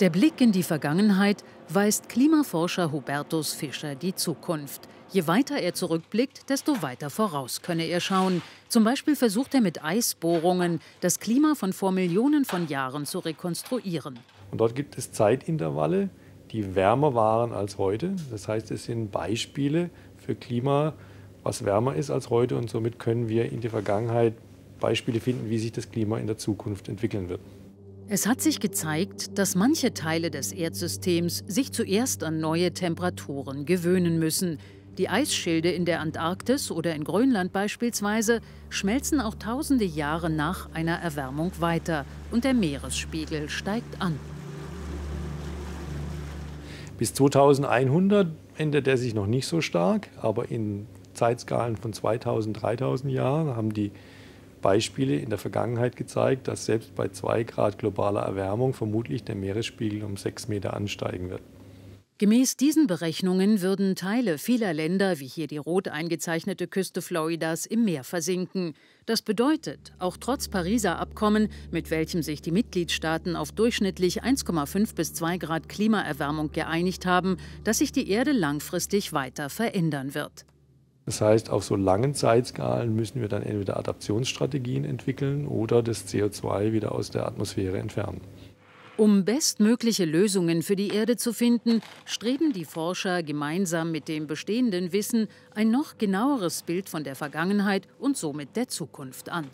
Der Blick in die Vergangenheit weist Klimaforscher Hubertus Fischer die Zukunft. Je weiter er zurückblickt, desto weiter voraus könne er schauen. Zum Beispiel versucht er mit Eisbohrungen, das Klima von vor Millionen von Jahren zu rekonstruieren. Und dort gibt es Zeitintervalle, die wärmer waren als heute. Das heißt, es sind Beispiele für Klima, was wärmer ist als heute. Und somit können wir in der Vergangenheit Beispiele finden, wie sich das Klima in der Zukunft entwickeln wird. Es hat sich gezeigt, dass manche Teile des Erdsystems sich zuerst an neue Temperaturen gewöhnen müssen. Die Eisschilde in der Antarktis oder in Grönland beispielsweise schmelzen auch tausende Jahre nach einer Erwärmung weiter und der Meeresspiegel steigt an. Bis 2100 ändert er sich noch nicht so stark, aber in Zeitskalen von 2000, 3000 Jahren haben die Beispiele in der Vergangenheit gezeigt, dass selbst bei 2 Grad globaler Erwärmung vermutlich der Meeresspiegel um 6 Meter ansteigen wird. Gemäß diesen Berechnungen würden Teile vieler Länder, wie hier die rot eingezeichnete Küste Floridas, im Meer versinken. Das bedeutet, auch trotz Pariser Abkommen, mit welchem sich die Mitgliedstaaten auf durchschnittlich 1,5 bis 2 Grad Klimaerwärmung geeinigt haben, dass sich die Erde langfristig weiter verändern wird. Das heißt, auf so langen Zeitskalen müssen wir dann entweder Adaptionsstrategien entwickeln oder das CO2 wieder aus der Atmosphäre entfernen. Um bestmögliche Lösungen für die Erde zu finden, streben die Forscher gemeinsam mit dem bestehenden Wissen ein noch genaueres Bild von der Vergangenheit und somit der Zukunft an.